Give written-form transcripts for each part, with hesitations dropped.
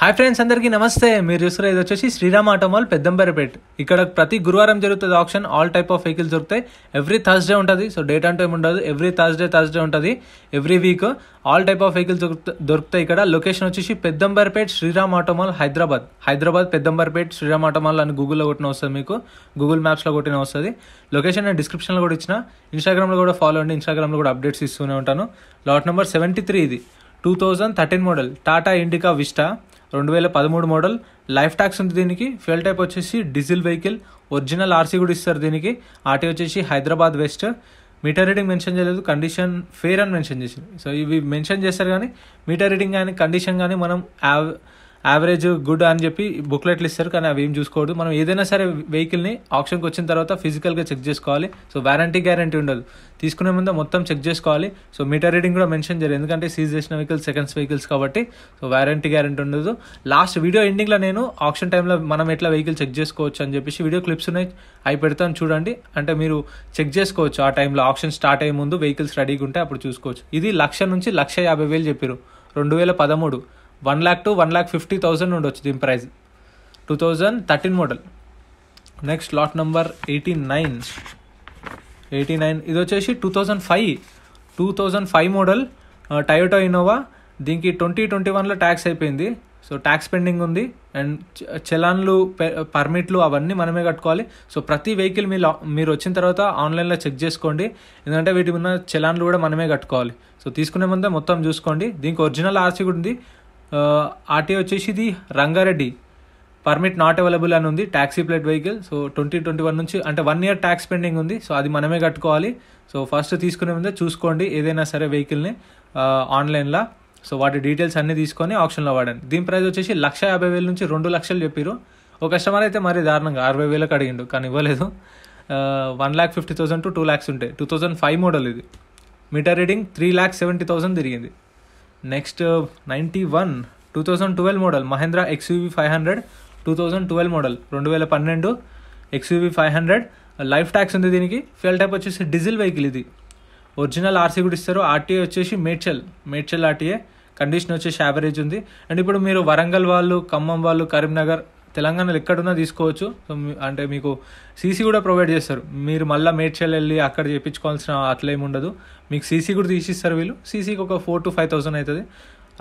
Hi friends అందరికీ నమస్తే. మీరు చూసారు ఇది వచ్చేసి శ్రీరామ్ ఆటోమాల్ పెద్దంబెరపేట్. ఇక్కడ ప్రతి గురువారం జరుగుతుంది auction. All type of vehicles దొరుకుతాయి. ఎవ్రీ థర్స్డే ఉంటుంది. సో డేట్ అండ్ టైం ఉండదు. ఎవ్రీ థర్స్డే ఉంటుంది. Every week all type of vehicles దొరుకుతాయి. ఇక్కడ లొకేషన్ వచ్చేసి పెద్దంబెరపేట్ శ్రీరామ్ ఆటోమాల్ హైదరాబాద్ పెద్దంబెరపేట్ శ్రీరామ్ ఆటోమాల్ అని గూగుల్లో కొట్టిన వస్తుంది. మీకు గూగుల్ మ్యాప్స్లో కొట్టిన వస్తుంది. లొకేషన్ నేను డిస్క్రిప్షన్లో కూడా ఇచ్చిన. ఇన్స్టాగ్రామ్లో కూడా ఫాలో అండి. ఇన్స్టాగ్రామ్లో కూడా అప్డేట్స్ ఇస్తూనే ఉంటాను. Lot number 73. ఇది 2013 model Tata indica Vista 2013 model. Life tax ఉంది దీనికి. ఫ్యూల్ టైప్ వచ్చేసి డీజిల్ వెహికల్. ఒరిజినల్ ఆర్సీ కూడా ఇస్తారు దీనికి. ఆర్టీ వచ్చేసి Hyderabad west. Meter reading mention చేయలేదు. కండిషన్ ఫెయిర్ అని మెన్షన్ చేసింది. సో ఇవి మెన్షన్ చేస్తారు కానీ మీటర్ రీడింగ్ కానీ కండిషన్ కానీ మనం యావరేజ్ గుడ్ అని చెప్పి బుక్లెట్లు ఇస్తారు. కానీ అవి ఏం చూసుకోవద్దు. మనం ఏదైనా సరే వెహికల్ని ఆప్షన్కి వచ్చిన తర్వాత ఫిజికల్గా చెక్ చేసుకోవాలి. సో వారంటీ గ్యారంటీ ఉండదు. తీసుకునే ముందు మొత్తం చెక్ చేసుకోవాలి. సో మీటర్ రీడింగ్ కూడా మెన్షన్ చేయలేదు. ఎందుకంటే సీజ్ చేసిన వెహికల్స్ సెకండ్స్ వెహికల్స్ కాబట్టి సో వారంటీ గ్యారంటీ ఉండదు. లాస్ట్ వీడియో ఎండింగ్లో నేను ఆప్షన్ టైంలో మనం ఎట్లా వెహికల్ చెక్ చేసుకోవచ్చు అని చెప్పేసి వీడియో క్లిప్స్ ఉన్నాయి. అవి పెడతాను చూడండి. అంటే మీరు చెక్ చేసుకోవచ్చు. ఆ టైంలో ఆప్షన్ స్టార్ట్ అయ్యే ముందు వెహికల్స్ రెడీగా ఉంటే అప్పుడు చూసుకోవచ్చు. ఇది 100,000 నుంచి 150,000 చెప్పారు. 2013 1,00,000 to 1,50,000 ఉండొచ్చు దీని price. 2013 model. Next lot number 89. ఇది వచ్చేసి 2005 మోడల్ టయోటా ఇన్నోవా. దీనికి 2021లో ట్యాక్స్ అయిపోయింది. సో ట్యాక్స్ పెండింగ్ ఉంది. అండ్ చలాన్లు పర్మిట్లు అవన్నీ మనమే కట్టుకోవాలి. సో ప్రతి వెహికల్ మీరు వచ్చిన తర్వాత ఆన్లైన్లో చెక్ చేసుకోండి. ఎందుకంటే వీటి ఉన్న చలాన్లు కూడా మనమే కట్టుకోవాలి. సో తీసుకునే ముందే మొత్తం చూసుకోండి. దీనికి ఒరిజినల్ ఆర్సీ కూడా ఉంది. ఆర్టీ వచ్చేసి ఇది రంగారెడ్డి. పర్మిట్ నాట్ అవైలబుల్ అని ఉంది. Taxi plate vehicle. సో 2021 నుంచి అంటే 1 year ట్యాక్స్ పెండింగ్ ఉంది. సో అది మనమే కట్టుకోవాలి. సో ఫస్ట్ తీసుకునే ముందే చూసుకోండి ఏదైనా సరే వెహికల్ని ఆన్లైన్లో. సో వాటి డీటెయిల్స్ అన్నీ తీసుకొని ఆప్షన్లో వాడండి. దీని ప్రైస్ వచ్చేసి 1,50,000 నుంచి 2,00,000 చెప్పారు. ఒక కస్టమర్ అయితే మరి దారుణంగా 60,000 అడిగిండు కానీ ఇవ్వలేదు. 1,50,000 to 2,00,000 ఉంటాయి. 2005 మోడల్ ఇది. మీటర్ రీడింగ్ 3,70,000 తిరిగింది. Next 91. 2012 model Mahindra XUV500. 2012 model 2012 XUV500. Life tax ఉంది దీనికి. ఫ్యూయల్ టైప్ వచ్చేసి డీజిల్ వెహికల్. ఇది ఒరిజినల్ ఆర్సీ కూడా ఇస్తారు. ఆర్టీఏ వచ్చేసి మేడ్చల్ ఆర్టీఏ. కండిషన్ వచ్చేసి యావరేజ్ ఉంది. అండ్ ఇప్పుడు మీరు వరంగల్ వాళ్ళు, ఖమ్మం వాళ్ళు, కరీంనగర్, తెలంగాణలో ఎక్కడున్నా తీసుకోవచ్చు. సో అంటే మీకు సీసీ కూడా ప్రొవైడ్ చేస్తారు. మీరు మళ్ళీ మేడ్చల్ వెళ్ళి అక్కడ చేయించుకోవాల్సిన అట్లేమి ఉండదు. మీకు సీసీ కూడా తీసిస్తారు వీళ్ళు. సీసీకి ఒక 4,000 to 5,000 అవుతుంది.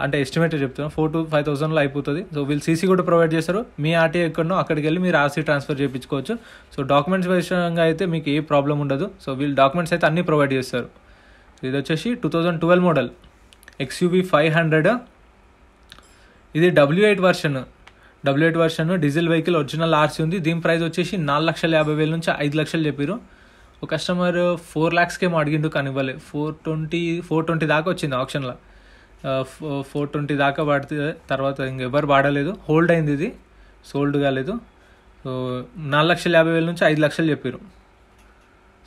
అంటే ఎస్టిమేట్ చెప్తున్నాను. 4,000 to 5,000లో అయిపోతుంది. సో వీళ్ళు సీసీ కూడా ప్రొవైడ్ చేస్తారు. మీ ఆర్టీ ఎక్కడనో అక్కడికి వెళ్ళి మీరు ఆర్సీ ట్రాన్స్ఫర్ చేయించుకోవచ్చు. సో డాక్యుమెంట్స్ విషయంగా అయితే మీకు ఏ ప్రాబ్లం ఉండదు. సో వీళ్ళు డాక్యుమెంట్స్ అయితే అన్నీ ప్రొవైడ్ చేస్తారు. ఇది వచ్చేసి 2012 మోడల్ XUV500. ఇది W8 version diesel vehicle. Original RC ఉంది. దీని ప్రైస్ వచ్చేసి 4,50,000 నుంచి 5,00,000 చెప్పారు. ఒక కస్టమర్ 4,00,000కే అడిగిండు కానీ ఇవ్వలే. 420 దాకా వచ్చింది ఆప్షన్లో. 420 దాకా పడితే తర్వాత ఇంకెవరు వాడలేదు. హోల్డ్ అయింది. ఇది సోల్డ్ కాలేదు. సో 4,50,000 నుంచి 5,00,000 చెప్పారు.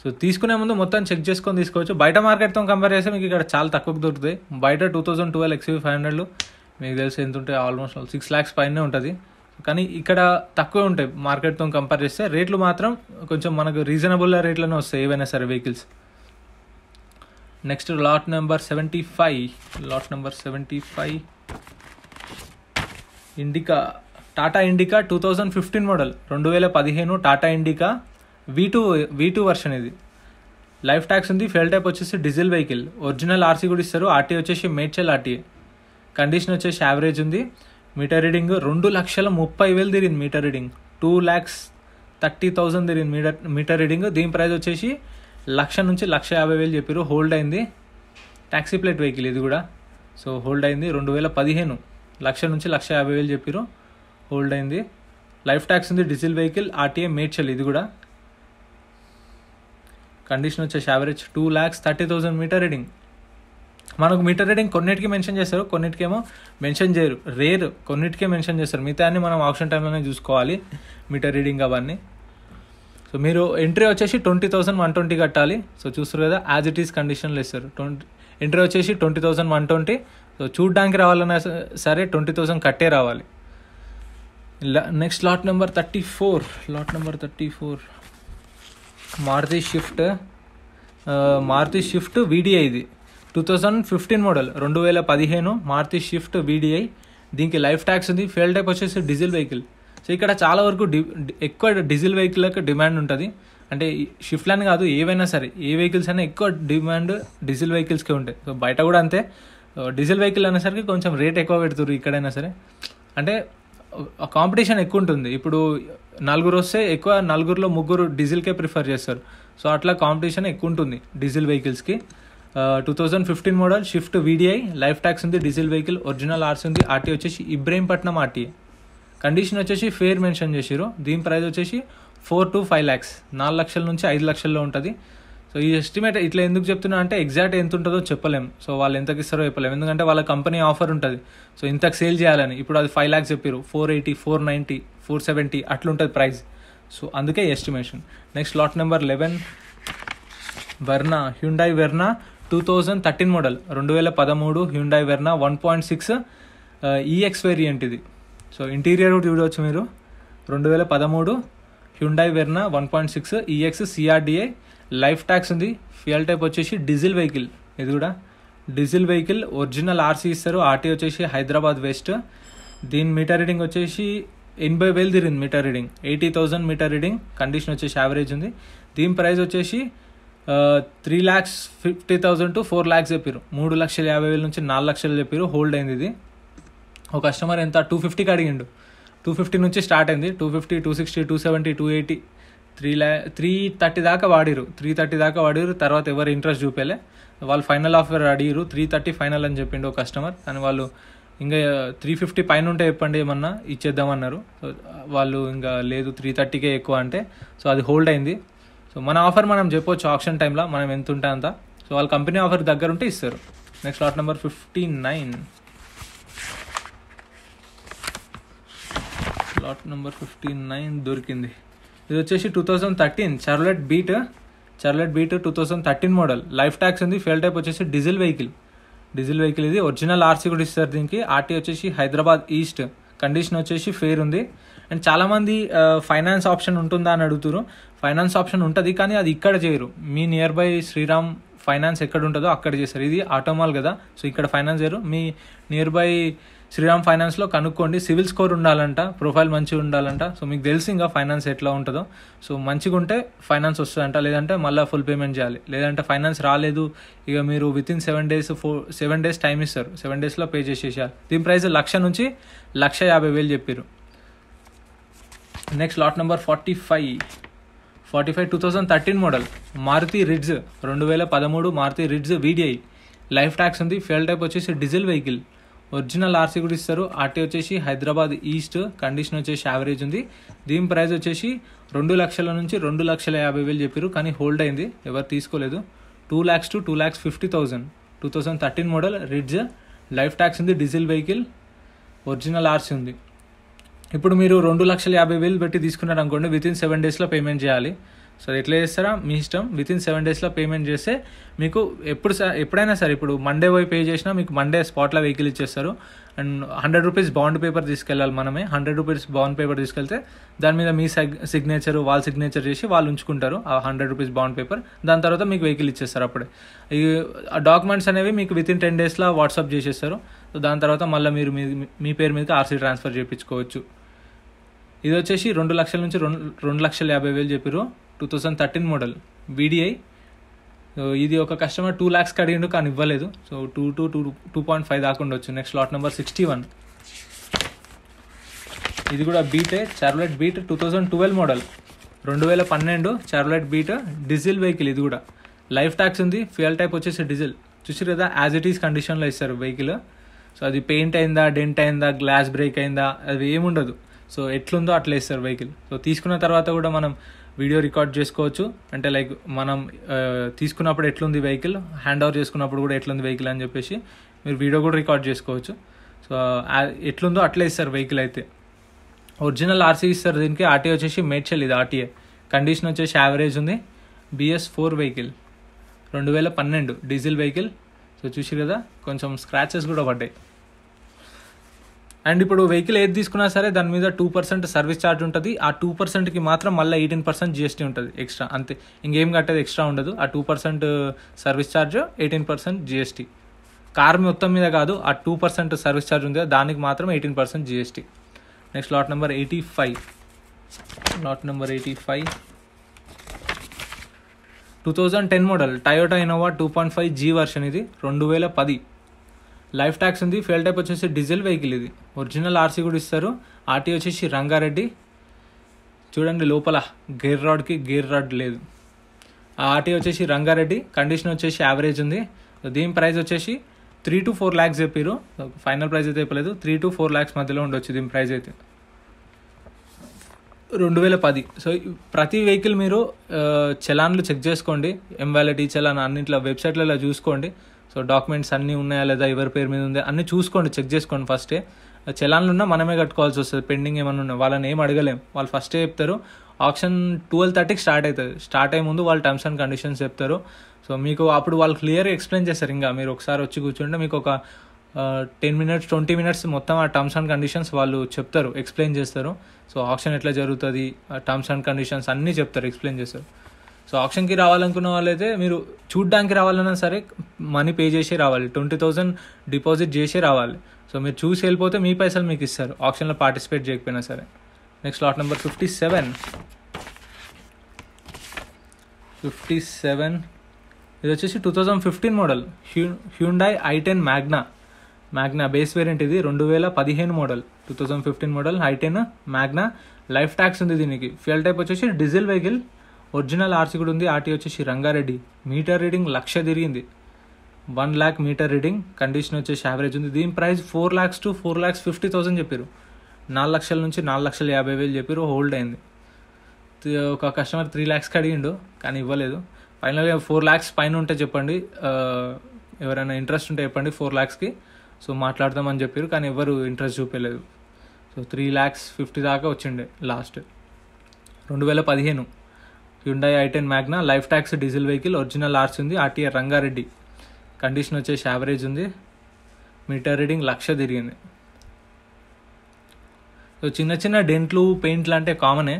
సో తీసుకునే ముందు మొత్తం చెక్ చేసుకొని తీసుకోవచ్చు. బయట మార్కెట్తో కంపేర్ చేస్తే మీకు ఇక్కడ చాలా తక్కువకు దొరుకుతాయి. బయట 2012 XUV500 మీకు తెలిసి ఎంత ఉంటాయి? ఆల్మోస్ట్ 6 lakhs పైనే ఉంటుంది. కానీ ఇక్కడ తక్కువే ఉంటాయి మార్కెట్తో కంపేర్ చేస్తే. రేట్లు మాత్రం కొంచెం మనకు రీజనబుల్ రేట్లోనే వస్తాయి ఏవైనా సరే vehicles. Next lot number 75. Indica Tata Indica 2015 model 2015 Tata Indica V2 version. ఇది లైఫ్ ట్యాక్స్ ఉంది. ఫ్యూయల్ టైప్ వచ్చేసి డీజిల్ వెహికల్. ఒరిజినల్ ఆర్సీ కూడా ఇస్తారు. ఆర్టీ వచ్చేసి మేడ్చల్ ఆర్టీఏ. కండిషన్ వచ్చేసి యావరేజ్ ఉంది. మీటర్ రీడింగ్ 2,30,000 తిరిగింది. మీటర్ రీడింగ్ 2,30,000 తిరిగింది మీటర్ రీడింగ్. దీని ప్రైస్ వచ్చేసి 1,00,000 నుంచి 1,50,000 చెప్పారు. హోల్డ్ అయింది. ట్యాక్సీ ప్లేట్ వెహికల్ ఇది కూడా. సో హోల్డ్ అయింది 2015 1,00,000 నుంచి 1,50,000 చెప్పారు. హోల్డ్ అయింది. లైఫ్ ట్యాక్స్ ఉంది. Diesel vehicle. ఆర్టీఏ మేడ్చల్ ఇది కూడా. కండిషన్ వచ్చేసి యావరేజ్ 2,30,000 మీటర్ రీడింగ్. మనకు మీటర్ రీడింగ్ కొన్నిటికి మెన్షన్ చేస్తారు, కొన్నిటికేమో మెన్షన్ చేయరు. రేర్ కొన్నిటికే మెన్షన్ చేస్తారు. మిగతా అన్ని మనం ఆప్షన్ టైంలోనే చూసుకోవాలి మీటర్ రీడింగ్ అవన్నీ. సో మీరు ఎంట్రీ వచ్చేసి 20,120 కట్టాలి. సో చూస్తారు కదా యాజ్ ఇట్ ఈస్ కండిషన్లో ఇస్తారు. ఎంట్రీ వచ్చేసి 20,120. సో చూడ్డానికి రావాలన్నా సరే 20,000 కట్టే రావాలి. Next lot number 34. Maruti Swift VDI. ఇది 2015 మోడల్ 2015 మారుతి షిఫ్ట్ VDI దీనికి లైఫ్ ట్యాక్స్ ఉంది. ఫ్యూయల్ టైప్ వచ్చేసి డీజిల్ వెహికల్. సో ఇక్కడ చాలా వరకు ఎక్కువ డీజిల్ వెహికల్కి డిమాండ్ ఉంటుంది. అంటే షిఫ్ట్ అని కాదు, ఏవైనా సరే ఏ వెహికల్స్ అయినా ఎక్కువ డిమాండ్ డీజిల్ వెహికల్స్కే ఉంటాయి. సో బయట కూడా అంతే, డీజిల్ వెహికల్ అనేసరికి కొంచెం రేట్ ఎక్కువ పెడుతున్నారు ఇక్కడైనా సరే. అంటే కాంపిటీషన్ ఎక్కువ ఉంటుంది. ఇప్పుడు నలుగురు వస్తే ఎక్కువ నలుగురులో ముగ్గురు డీజిల్కే ప్రిఫర్ చేస్తారు. సో అట్లా కాంపిటీషన్ ఎక్కువ ఉంటుంది డీజిల్ వెహికల్స్కి. 2015 model Swift VDI, life tax ఉంది, డీజిల్ వెహికల్, ఒరిజినల్ ఆర్సీ ఉంది, ఆర్టీ వచ్చేసి ఇబ్రహీంపట్నం ఆర్టీఏ, కండిషన్ వచ్చేసి ఫేర్ మెన్షన్ చేసారు. దీని ప్రైస్ వచ్చేసి 4 to 5 lakhs, 4 లక్షల నుంచి 5 లక్షల్లో ఉంటుంది. సో ఈ ఎస్టిమేట్ ఇట్లా ఎందుకు చెప్తున్నా అంటే ఎగ్జాక్ట్ ఎంత ఉంటుందో చెప్పలేం. సో వాళ్ళు ఎంతకు ఇస్తారో చెప్పలేము, ఎందుకంటే వాళ్ళ కంపెనీ ఆఫర్ ఉంటుంది. సో ఇంతకు సేల్ చేయాలని. ఇప్పుడు అది 5 lakhs చెప్పారు, 480, 490, 470 అట్లుంటుంది ప్రైస్. సో అందుకే estimation. Next lot number 11, Verna, Hyundai Verna 2013 model, 2013 Hyundai Verna 1.6 EX variant ఇది. సో ఇంటీరియర్ కూడా చూడవచ్చు మీరు. 2013 Hyundai Verna 1.6 EX CRDI, life tax ఉంది, ఫ్యూయల్ టైప్ వచ్చేసి డీజిల్ వెహికల్, ఇది కూడా డీజిల్ వెహికల్, ఒరిజినల్ ఆర్సీ ఇస్తారు, ఆర్టీ వచ్చేసి హైదరాబాద్ వెస్ట్. దీని మీటర్ రీడింగ్ వచ్చేసి 80,000 తిరిగింది meter reading, 80,000 meter reading, condition వచ్చేసి యావరేజ్ ఉంది. దీని ప్రైస్ వచ్చేసి 3,50,000 to 4 lakhs చెప్పారు, 3,50,000 నుంచి 4 లక్షలు చెప్పారు. హోల్డ్ అయింది ఇది. ఒక కస్టమర్ ఎంత 250కి అడిగిండు, 250 నుంచి స్టార్ట్ అయింది, 250, 260, 270, 280, 330 దాకా వాడిరు, 330 దాకా వాడిరు. తర్వాత ఎవరు ఇంట్రెస్ట్ చూపేలే, వాళ్ళు ఫైనల్ ఆఫర్ అడిగిరు, 330 ఫైనల్ అని చెప్పిండు ఒక కస్టమర్. కానీ వాళ్ళు ఇంకా 350 పైన ఉంటే చెప్పండి ఏమన్నా ఇచ్చేద్దామన్నారు. వాళ్ళు ఇంకా లేదు 330కే ఎక్కువ అంటే. సో అది హోల్డ్ అయింది. సో మన ఆఫర్ మనం చెప్పొచ్చు ఆప్షన్ టైంలో, మనం ఎంత ఉంటే అంత. సో వాళ్ళ కంపెనీ ఆఫర్ దగ్గర ఉంటే ఇస్తారు. Next lot number 59, lot number 59 దొరికింది. ఇది వచ్చేసి 2013 Chevrolet Beat, Chevrolet Beat 2013 model, life tax ఉంది, ఫ్యూయల్ టైప్ వచ్చేసి డీజిల్ వెహికల్, డీజిల్ వెహికల్ ఇది, ఒరిజినల్ ఆర్సీ కూడా ఇస్తారు దీనికి, ఆర్టీ వచ్చేసి హైదరాబాద్ ఈస్ట్, కండిషన్ వచ్చేసి ఫేర్ ఉంది. అండ్ చాలామంది ఫైనాన్స్ ఆప్షన్ ఉంటుందా అని అడుగుతారు. ఫైనాన్స్ ఆప్షన్ ఉంటుంది, కానీ అది ఇక్కడ చేయరు. మీ నియర్ బై శ్రీరామ్ ఫైనాన్స్ ఎక్కడ ఉంటుందో అక్కడ చేస్తారు. ఇది ఆటోమాల్ కదా, సో ఇక్కడ ఫైనాన్స్ చేయరు. మీ నియర్ బై శ్రీరామ్ ఫైనాన్స్లో కనుక్కోండి. సివిల్ స్కోర్ ఉండాలంట, ప్రొఫైల్ మంచిగా ఉండాలంట. సో మీకు తెలిసి ఇంకా ఫైనాన్స్ ఎట్లా ఉంటుందో. సో మంచిగా ఉంటే ఫైనాన్స్ వస్తుందంట, లేదంటే మళ్ళీ ఫుల్ పేమెంట్ చేయాలి. లేదంటే ఫైనాన్స్ రాలేదు ఇక మీరు వితిన్ 7 days టైం ఇస్తారు, 7 daysలో పే చేసేసారు. దీని ప్రైస్ 1,00,000 నుంచి 1,50,000 చెప్పారు. Next lot number 45, 2013 model Maruti Ritz, 2013 Maruti Ritz VDI, life tax ఉంది, ఫ్యూయల్ టైప్ వచ్చేసి డీజిల్ వెహికల్, ఒరిజినల్ ఆర్సీ కూడా ఇస్తారు, ఆర్టీ వచ్చేసి హైదరాబాద్ ఈస్ట్, కండిషన్ వచ్చేసి యావరేజ్ ఉంది. దీని ప్రైస్ వచ్చేసి 2,00,000 నుంచి 2,50,000 చెప్పారు, కానీ హోల్డ్ అయింది, ఎవరు తీసుకోలేదు. 2 lakhs to 2,50,000, 2013 model Ritz, life tax ఉంది, డీజిల్ వెహికల్, ఒరిజినల్ ఆర్సీ ఉంది. ఇప్పుడు మీరు 2,50,000 పెట్టి తీసుకున్నారు అనుకోండి, వితిన్ 7 daysలో పేమెంట్ చేయాలి. సో ఎట్లా చేస్తారా మీ ఇష్టం. వితిన్ 7 daysలో పేమెంట్ చేస్తే మీకు ఎప్పుడైనా సరే, ఇప్పుడు మండే పోయి పే చేసినా మీకు మండే స్పాట్లో వెహికల్ ఇచ్చేస్తారు. అండ్ 100 రూపీస్ బాండ్ పేపర్ తీసుకెళ్ళాలి మనమే. 100 రూపీస్ బాండ్ పేపర్ తీసుకెళ్తే దాని మీద మీ సిగ్నేచర్, వాళ్ళ సిగ్నేచర్ చేసి వాళ్ళు ఉంచుకుంటారు ఆ 100 రూపీస్ బాండ్ పేపర్. దాని తర్వాత మీకు వెహికల్ ఇచ్చేస్తారు. అప్పుడే ఈ డాక్యుమెంట్స్ అనేవి మీకు వితిన్ 10 daysలో వాట్సాప్ చేసేస్తారు. సో దాని తర్వాత మళ్ళీ మీరు మీ పేరు మీదకి ఆర్సీ ట్రాన్స్ఫర్ చేయించుకోవచ్చు. ఇది వచ్చేసి 2,00,000 నుంచి 2,50,000 చెప్పారు, 2013 మోడల్ వీడిఐ. సో ఇది ఒక కస్టమర్ 2 lakhsకి అడిగిండు, కానీ ఇవ్వలేదు. సో 2 to 2.5 దాకా ఉండొచ్చు. నెక్స్ట్ లాట్ నెంబర్ 61, ఇది కూడా బీటే, Chevrolet Beat 2012 model, 2012 Chevrolet Beat diesel vehicle, ఇది కూడా లైఫ్ ట్యాక్స్ ఉంది, ఫ్యూయల్ టైప్ వచ్చేసి డీజిల్. చూసారు కదా యాజ్ ఇట్ ఈస్ కండిషన్లో ఇస్తారు వెహికల్. సో అది పెయింట్ అయిందా, డెంట్ అయిందా, గ్లాస్ బ్రేక్ అయిందా, అది ఏముండదు. సో ఎట్లుందో అట్లా ఇస్తారు వెహికల్. సో తీసుకున్న తర్వాత కూడా మనం వీడియో రికార్డ్ చేసుకోవచ్చు. అంటే లైక్ మనం తీసుకున్నప్పుడు ఎట్లుంది వెహికల్, హ్యాండ్ ఓవర్ చేసుకున్నప్పుడు కూడా ఎట్లుంది వెహికల్ అని చెప్పేసి మీరు వీడియో కూడా రికార్డ్ చేసుకోవచ్చు. సో ఎట్లుందో అట్లా ఇస్తారు వెహికల్ అయితే. ఒరిజినల్ ఆర్సీ ఇస్తారు దీనికి, ఆర్టీ వచ్చేసి మేడ్చల్ ఇది ఆర్టీఏ, కండిషన్ వచ్చేసి యావరేజ్ ఉంది, BS4 vehicle, 2012 diesel vehicle. So చూసి కదా కొంచెం స్క్రాచెస్ కూడా పడ్డాయి. అండ్ ఇప్పుడు వెహికల్ ఏది తీసుకున్నా సరే దాని మీద 2% సర్వీస్ ఛార్జ్ ఉంటుంది. ఆ 2%కి మాత్రం మళ్ళీ 18% GST ఉంటుంది ఎక్స్ట్రా, అంతే. ఇంకేం కట్టేది ఎక్స్ట్రా ఉండదు. ఆ 2% సర్వీస్ ఛార్జ్, 18% GST. కార్ మొత్తం మీద కాదు, ఆ 2% సర్వీస్ ఛార్జ్ ఉంది దానికి మాత్రం 18% GST. Next lot number 85. Lot number 85 2010 model Toyota Innova 2.5G version. ఇది 2010. లైఫ్ ట్యాక్స్ ఉంది. ఫెయిల్ టైప్ వచ్చేసి డీజిల్ వెహికల్. ఇది ఒరిజినల్ ఆర్సీ కూడా ఇస్తారు. ఆర్టీ వచ్చేసి రంగారెడ్డి. చూడండి లోపల గేర్ రాడ్ లేదు. ఆ ఆర్టీ వచ్చేసి రంగారెడ్డి. కండిషన్ వచ్చేసి యావరేజ్ ఉంది. దీని ప్రైస్ వచ్చేసి 3 to 4 lakhs చెప్పారు. ఫైనల్ ప్రైస్ అయితే చెప్పలేదు. 3 to 4 lakhs మధ్యలో ఉండొచ్చు దీని ప్రైస్ అయితే. 2010. సో ప్రతి వెహికల్ మీరు చలాన్లు చెక్ చేసుకోండి. ఎంవాలిటీ చలాన్ అన్నింటిలో వెబ్సైట్లలో చూసుకోండి. సో డాక్యుమెంట్స్ అన్నీ ఉన్నాయా లేదా, ఎవరి పేరు మీద ఉందా అన్నీ చూసుకోండి, చెక్ చేసుకోండి. ఫస్టే చలాన్లు ఉన్నా మనమే కట్టుకోవాల్సి వస్తుంది. పెండింగ్ ఏమైనా ఉన్నా వాళ్ళని ఏం అడగలేం. వాళ్ళు ఫస్టే చెప్తారు. ఆప్షన్ 12:30కి స్టార్ట్ అవుతుంది. స్టార్ట్ అయ్యే ముందు వాళ్ళు టర్మ్స్ అండ్ కండిషన్స్ చెప్తారు. సో మీకు అప్పుడు వాళ్ళు క్లియర్గా ఎక్స్ప్లెయిన్ చేస్తారు. ఇంకా మీరు ఒకసారి వచ్చి కూర్చుంటే మీకు ఒక 10 minutes 20 minutes మొత్తం ఆ టర్మ్స్ అండ్ కండిషన్స్ వాళ్ళు చెప్తారు, ఎక్స్ప్లెయిన్ చేస్తారు. సో ఆప్షన్ ఎట్లా జరుగుతుంది, టర్మ్స్ అండ్ కండిషన్స్ అన్నీ చెప్తారు, ఎక్స్ప్లెయిన్ చేస్తారు. సో ఆప్షన్కి రావాలనుకున్న వాళ్ళైతే మీరు చూడ్డానికి రావాలన్నా సరే మనీ పే చేసి రావాలి. 20,000 డిపాజిట్ చేసి రావాలి. సో మీరు చూసి వెళ్ళిపోతే మీ పైసలు మీకు ఇస్తారు, ఆప్షన్లో పార్టిసిపేట్ చేయకపోయినా సరే. Next lot number 57. 57 ఇది వచ్చేసి 2015 model Hyundai i10 Magna base variant. ఇది 2015 model. 2015 model i10 Magna. Life tax ఉంది దీనికి. ఫ్యూయల్ టైప్ వచ్చేసి డీజిల్ వెహికల్. ఒరిజినల్ ఆర్సీ కూడా ఉంది. ఆర్టీ వచ్చేసి రంగారెడ్డి. మీటర్ రీడింగ్ 1 lakh తిరిగింది. 1 lakh మీటర్ రీడింగ్. కండిషన్ వచ్చేసి యావరేజ్ ఉంది. దీని ప్రైస్ 4 lakhs to 4,50,000 చెప్పారు. 4 లక్షల నుంచి 4,50,000 చెప్పారు. హోల్డ్ అయింది. ఒక కస్టమర్ 3 lakhs అడిగిండు కానీ ఇవ్వలేదు. ఫైనల్గా 4 lakhs పైన ఉంటే చెప్పండి, ఎవరైనా ఇంట్రెస్ట్ ఉంటే చెప్పండి 4 lakhsకి. సో మాట్లాడదామని చెప్పారు కానీ ఎవరు ఇంట్రెస్ట్ చూపించలేదు. సో 3,50,000 దాకా వచ్చిండే last. 2015 Hyundai i10 Magna. Life tax diesel vehicle. Original RC ఉంది. ఆర్టీఆర్ రంగారెడ్డి. కండిషన్ వచ్చేసి యావరేజ్ ఉంది. మీటర్ రీడింగ్ 1 lakh తిరిగింది. సో చిన్న చిన్న డెంట్లు పెయింట్లు అంటే కామనే.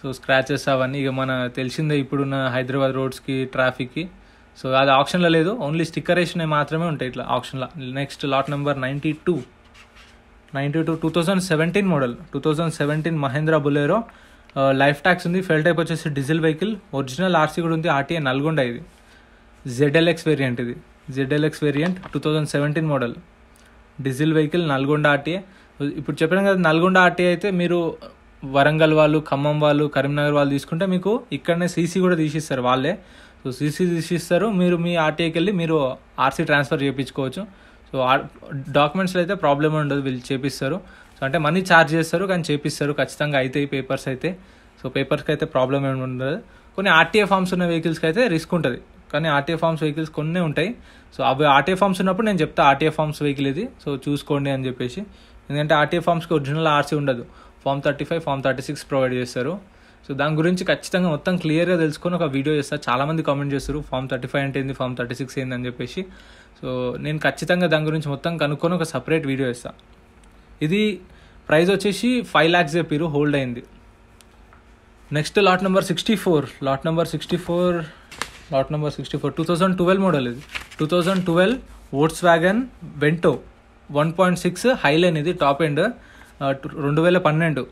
సో స్క్రాచెస్ అవన్నీ ఇక మన తెలిసిందే ఇప్పుడున్న హైదరాబాద్ రోడ్స్కి ట్రాఫిక్కి. సో అది ఆప్షన్లో లేదు. ఓన్లీ స్టిక్కర్ వేసినవి మాత్రమే ఉంటాయి ఇట్లా ఆప్షన్లో. Next lot number 92 2017 model. 2017 Mahindra Bolero. Life tax ఉంది. ఫెయిల్ టైప్ వచ్చేసి డీజిల్ వెహికల్. ఒరిజినల్ ఆర్సీ కూడా ఉంది. ఆర్టీఏ నల్గొండ. ఇది ZLX వేరియంట్. ఇది ZLX variant 2017 model. Diesel vehicle Nalgonda RTA. ఇప్పుడు చెప్పాను కదా నల్గొండ ఆర్టీఏ అయితే మీరు వరంగల్ వాళ్ళు, ఖమ్మం వాళ్ళు, కరీంనగర్ వాళ్ళు తీసుకుంటే మీకు ఇక్కడనే సీసీ కూడా తీసిస్తారు వాళ్ళే. సో సీసీ తీసిస్తారు. మీరు మీ ఆర్టీఏకి వెళ్ళి మీరు ఆర్సీ ట్రాన్స్ఫర్ చేయించుకోవచ్చు. సో డాక్యుమెంట్స్లో అయితే ప్రాబ్లం ఉండదు, వీళ్ళు చేపిస్తారు. సో అంటే మనీ ఛార్జ్ చేస్తారు కానీ చేపిస్తారు ఖచ్చితంగా. అయితే ఈ పేపర్స్ అయితే సో పేపర్స్కి అయితే ప్రాబ్లం ఏమి ఉండదు. కొన్ని ఆర్టీఏ ఫామ్స్ ఉన్న వెహికల్స్కి అయితే రిస్క్ ఉంటుంది కానీ ఆర్టీఏ ఫామ్స్ వెహికల్స్ కొన్ని ఉంటాయి. సో అవి ఆర్టీఏ ఫామ్స్ ఉన్నప్పుడు నేను చెప్తా ఆర్టీఏ ఫామ్స్ వెహికల్ ఇది, సో చూసుకోండి అని చెప్పేసి. ఎందుకంటే ఆర్టీఏ ఫామ్స్కి ఒరిజినల్ ఆర్సీ ఉండదు. ఫామ్ 35, ఫామ్ 36 ప్రొవైడ్ చేస్తారు. సో దాని గురించి ఖచ్చితంగా మొత్తం క్లియర్గా తెలుసుకొని ఒక వీడియో చేస్తారు. చాలామంది కామెంట్ చేస్తారు ఫామ్ 35 అంటే ఏంది, ఫామ్ 36 ఏంది అని చెప్పేసి. సో నేను ఖచ్చితంగా దాని గురించి మొత్తం కనుక్కొని ఒక సపరేట్ వీడియో చేస్తాను. ఇది ప్రైస్ వచ్చేసి 5 lakhs చెప్పారు. హోల్డ్ అయింది. Next lot number 64. Lot number 64 2012 model. ఇది 2012 వోల్క్స్వ్యాగన్ వెంటో 1.6 హైలైన్. ఇది top end. 2012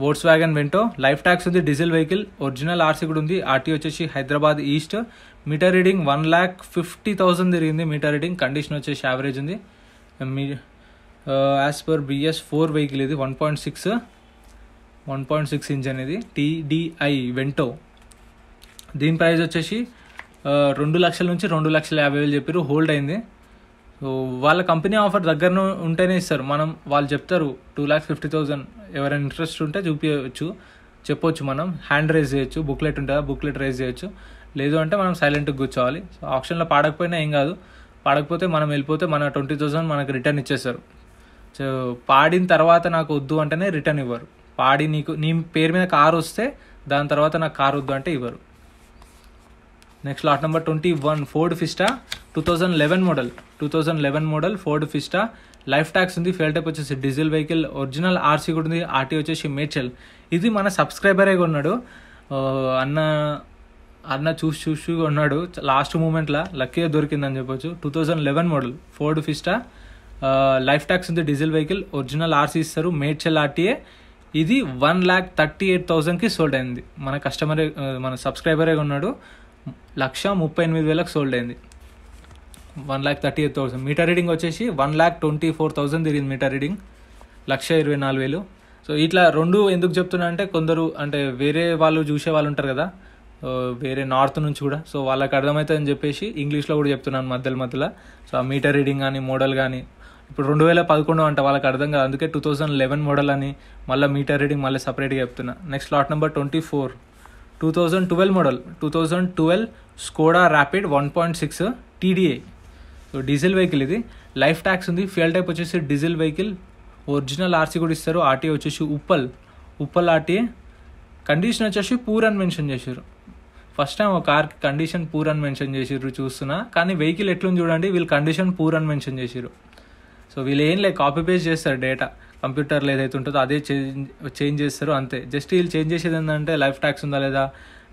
Volkswagen Vento. Life tax ఉంది. Diesel vehicle. ఒరిజినల్ ఆర్సీ కూడా ఉంది. ఆర్టీ వచ్చేసి హైదరాబాద్ ఈస్ట్. మీటర్ రీడింగ్ 1,50,000 తిరిగింది. Meter reading. కండిషన్ వచ్చేసి యావరేజ్ ఉంది. As per BS4 vehicle. ఇది 1.6 ఇంజన్. ఇది TDI వెంటో. దీని ప్రైస్ వచ్చేసి 2 lakhs to 2,50,000 చెప్పారు. హోల్డ్ అయింది. సో వాళ్ళ కంపెనీ ఆఫర్ దగ్గర ఉంటేనే ఇస్తారు. మనం వాళ్ళు చెప్తారు 2,50,000 ఎవరైనా ఇంట్రెస్ట్ ఉంటే చూపించవచ్చు, చెప్పొచ్చు. మనం హ్యాండ్ రైజ్ చేయొచ్చు. బుక్లెట్ ఉంటుందా, బుక్లెట్ రైజ్ చేయొచ్చు. లేదు అంటే మనం సైలెంట్గా కూర్చోవాలి. సో ఆప్షన్లో పాడకపోయినా ఏం కాదు. పాడకపోతే మనం వెళ్ళిపోతే మన 20,000 మనకు రిటర్న్ ఇచ్చేస్తారు. సో పాడిన తర్వాత నాకు వద్దు అంటేనే రిటర్న్ ఇవ్వరు. పాడి నీకు నీ పేరు మీద కారు వస్తే దాని తర్వాత నాకు కారు వద్దు అంటే ఇవ్వరు. Next lot number 21 Ford Fiesta 2011 model. 2011 model Ford Fiesta. Life tax ఉంది. ఫెయిల్ టైప్ వచ్చేసి డీజిల్ వెహికల్. ఒరిజినల్ ఆర్సీ కూడా ఉంది. ఆర్టీ వచ్చేసి మేడ్చల్. ఇది మన సబ్స్క్రైబరే కొన్నాడు అన్న అన్న చూసి చూసి కొన్నాడు లాస్ట్ మూమెంట్లో, లక్కీ దొరికిందని చెప్పొచ్చు. 2011 model Ford Fiesta, life tax ఉంది, డీజిల్ వెహికల్, ఒరిజినల్ ఆర్సీ ఇస్తారు, మేడ్చల్ ఆర్టీఏ. ఇది 1,38,000కి సోల్డ్ అయింది. మన కస్టమరే, మన సబ్స్క్రైబరే ఉన్నాడు, 1,38,000కి సోల్డ్ అయింది. 1,38,000. మీటర్ రీడింగ్ వచ్చేసి 1,24,000 తిరిగింది మీటర్ రీడింగ్, 1,24,000. సో ఇట్లా రెండు ఎందుకు చెప్తున్నా అంటే, కొందరు అంటే వేరే వాళ్ళు చూసే వాళ్ళు ఉంటారు కదా, వేరే నార్త్ నుంచి కూడా, సో వాళ్ళకి అర్థమవుతుందని చెప్పేసి ఇంగ్లీష్లో కూడా చెప్తున్నాను మధ్యలో. సో ఆ మీటర్ రీడింగ్ కానీ మోడల్ కానీ, ఇప్పుడు 2011 అంటే వాళ్ళకి అర్థం కాదు, అందుకే 2011 మోడల్ అని మళ్ళీ మీటర్ రీడింగ్ మళ్ళీ సపరేట్గా చెప్తున్నా. Next lot number 24, 2012 model, 2012 Skoda Rapid 1.6 TDI. So diesel vehicle ఇది, లైఫ్ ట్యాక్స్ ఉంది, ఫ్యూయల్ టైప్ వచ్చేసి డీజిల్ వెహికల్, ఒరిజినల్ ఆర్సీ కూడా ఇస్తారు, ఆర్టీఏ వచ్చేసి ఉప్పల్ ఆర్టీఏ. కండిషన్ వచ్చేసి పూర్ అని మెన్షన్ చేశారు. ఫస్ట్ టైం ఒక కార్కి కండిషన్ పూర్ అని మెన్షన్ చేసిర్రు చూస్తున్నా, కానీ వెహికల్ ఎట్లుంది చూడండి, వీళ్ళు కండిషన్ పూర్ అని మెన్షన్ చేసిర్రు. సో వీళ్ళు ఏం లేదు, కాపీ పేస్ట్ చేస్తారు డేటా, కంప్యూటర్లో ఏదైతే ఉంటుందో అదే చేంజ్ చేస్తారు అంతే. జస్ట్ వీళ్ళు చేంజ్ చేసేది ఏంటంటే లైఫ్ ట్యాక్స్ ఉందా లేదా,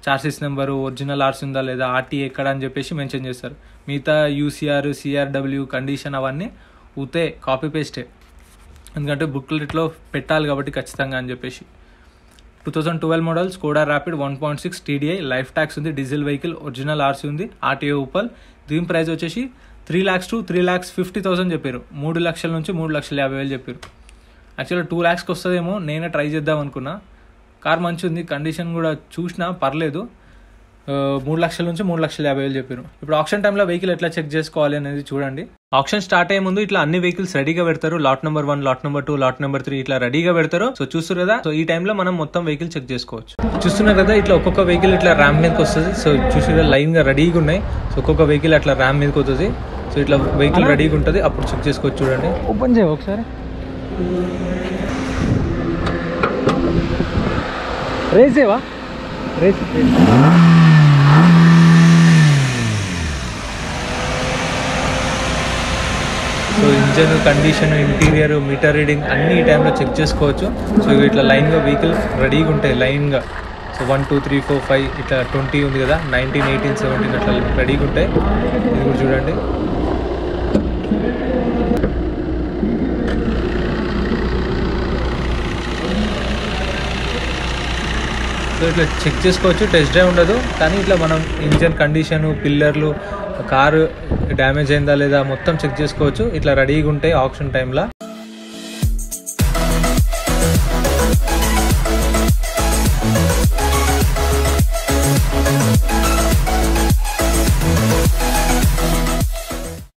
చార్సెస్ నెంబరు, ఒరిజినల్ ఆర్సీ ఉందా లేదా, ఆర్టీ ఎక్కడ అని చెప్పేసి మెన్షన్ చేస్తారు. మిగతా యూసీఆర్, సిఆర్డబ్ల్యూ, కండిషన్ అవన్నీ ఉతే కాపీ పేస్టే, ఎందుకంటే బుక్లెట్లో పెట్టాలి కాబట్టి ఖచ్చితంగా అని చెప్పేసి. 2012 model Skoda Rapid 1.6 TDI, life tax ఉంది, డీజిల్ వెహికల్, ఒరిజినల్ ఆర్సీ ఉంది, ఆర్టీఏ ఉప్పల్. దీని ప్రైస్ వచ్చేసి 3,00,000 to 3,50,000 చెప్పారు, 3,00,000 to 3,50,000 చెప్పారు. యాక్చువల్గా 2,00,000కి వస్తుందేమో, నేనే ట్రై చేద్దాం అనుకున్నా. కార్ మంచి ఉంది, కండిషన్ కూడా చూసినా పర్లేదు, 3,00,000 to 3,50,000 చెప్పారు. ఇప్పుడు ఆప్షన్ టైంలో వెహికల్ ఎట్లా చెక్ చేసుకోవాలి అనేది చూడండి. ఆప్షన్ స్టార్ట్ అయ్యే ముందు ఇట్లా అన్ని వెహికల్స్ రెడీగా పెడతారు, lot number 1, lot number 2, lot number 3 ఇట్లా రెడీగా పెడతారు. సో చూస్తారు కదా, సో ఈ టైంలో మనం మొత్తం వెహికల్ చెక్ చేసుకోవచ్చు. చూస్తున్నారు కదా, ఇట్లా ఒక్కొక్క వెహికల్ ఇట్లా ర్యామ్ మీదకి వస్తుంది. సో చూసి లైన్గా రెడీగా ఉన్నాయి. సో ఒక్కొక్క వెహికల్ అట్లా ర్యామ్ మీదకి వస్తుంది. సో ఇట్లా వెహికల్ రెడీగా ఉంటుంది, అప్పుడు చెక్ చేసుకోవచ్చు. చూడండి, ఓపెన్ చేయ ఒకసారి. రేసేవా race so engine condition, interior, meter reading అన్ని ఈ టైంలో చెక్ చేసుకోవచ్చు. సో ఇట్లా లైన్గా వెహికల్ రెడీగా ఉంటాయి లైన్గా. సో 1, 2, 3, 4, 5 ఇట్లా 20 ఉంది కదా, 19, 18, 17 అట్లా రెడీగా ఉంటాయి. ఇది కూడా చూడండి. సో ఇట్లా చెక్ చేసుకోవచ్చు, టెస్ట్ డ్రైవ్ ఉండదు, కానీ ఇట్లా మనం ఇంజన్ కండిషను, పిల్లర్లు, కారు డ్యామేజ్ అయిందా లేదా మొత్తం చెక్ చేసుకోవచ్చు. ఇట్లా రెడీగా ఉంటాయి ఆప్షన్ టైంలో.